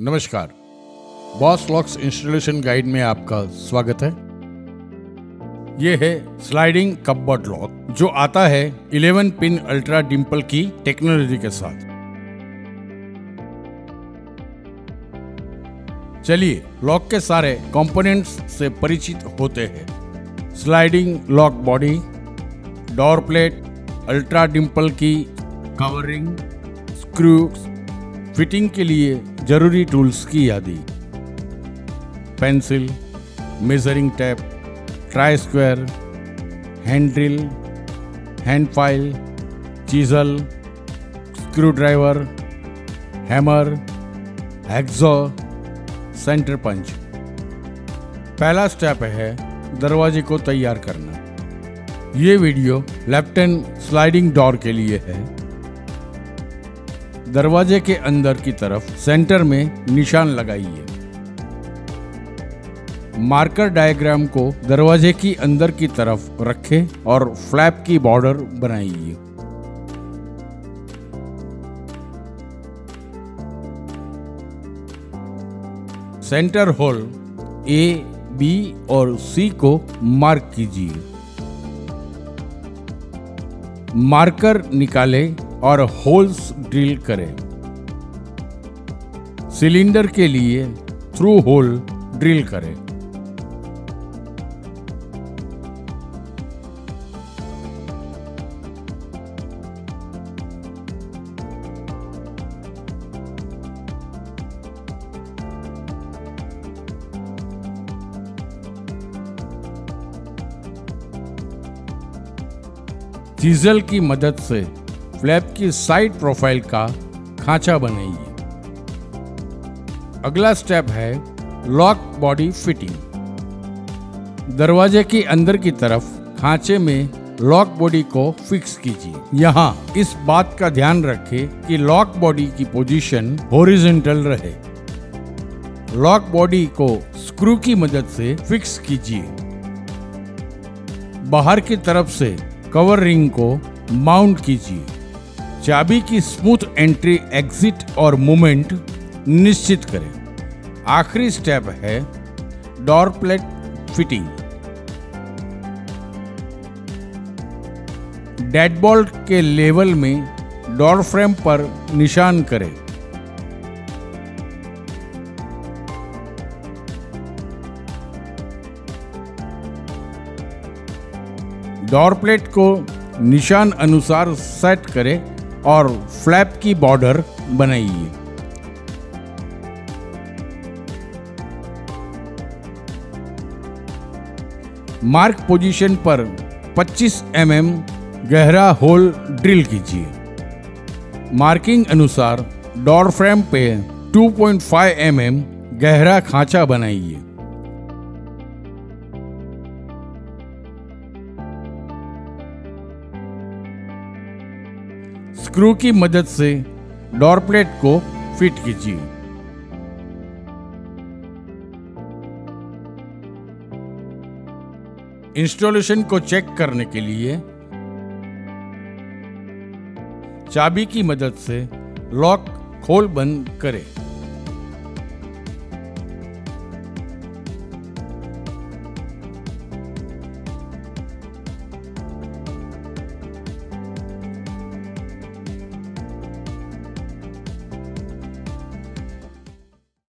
नमस्कार, boss locks installation guide में आपका स्वागत है। यह है स्लाइडिंग कपबोर्ड लॉक जो आता है 11 पिन अल्ट्रा डिम्पल की टेक्नोलॉजी के साथ। चलिए लॉक के सारे कंपोनेंट्स से परिचित होते हैं। Sliding lock body, door plate, ultra dimple की कवरिंग, स्क्रू, फिटिंग के लिए जरूरी टूल्स की यादी, pencil, measuring tape, try square, hand drill, hand file, chisel, screw driver, hammer, hacksaw, centre punch. पहला स्टेप है दरवाजे को तैयार करना। ये video left hand sliding door के लिए है। दरवाजे के अंदर की तरफ सेंटर में निशान लगाइए। मार्कर डायग्राम को दरवाजे की अंदर की तरफ रखें और फ्लैप की बॉर्डर बनाइए। सेंटर होल ए, बी और सी को मार्क कीजिए। मार्कर निकालें और होल्स ड्रिल करें। सिलेंडर के लिए थ्रू होल ड्रिल करें। चीजल की मदद से फ्लैप की साइड प्रोफाइल का खांचा बनाइए। अगला स्टेप है लॉक बॉडी फिटिंग। दरवाजे के अंदर की तरफ खांचे में लॉक बॉडी को फिक्स कीजिए। यहाँ इस बात का ध्यान रखें कि लॉक बॉडी की पोजीशन हॉरिजॉन्टल रहे। लॉक बॉडी को स्क्रू की मदद से फिक्स कीजिए। बाहर की तरफ से कवर रिंग को माउंट कीजिए। चाबी की स्मूथ एंट्री, एग्जिट और मूवमेंट निश्चित करें। आखिरी स्टेप है डोर प्लेट फिटिंग। डेडबोल्ट के लेवल में डोर फ्रेम पर निशान करें। डोर प्लेट को निशान अनुसार सेट करें और फ्लैप की बॉर्डर बनाइए। मार्क पोजीशन पर 25 mm गहरा होल ड्रिल कीजिए। मार्किंग अनुसार डोर फ्रेम पे 2.5 mm गहरा खांचा बनाइए। स्क्रू की मदद से डोर प्लेट को फिट कीजिए। इंस्टॉलेशन को चेक करने के लिए चाबी की मदद से लॉक खोल बंद करें।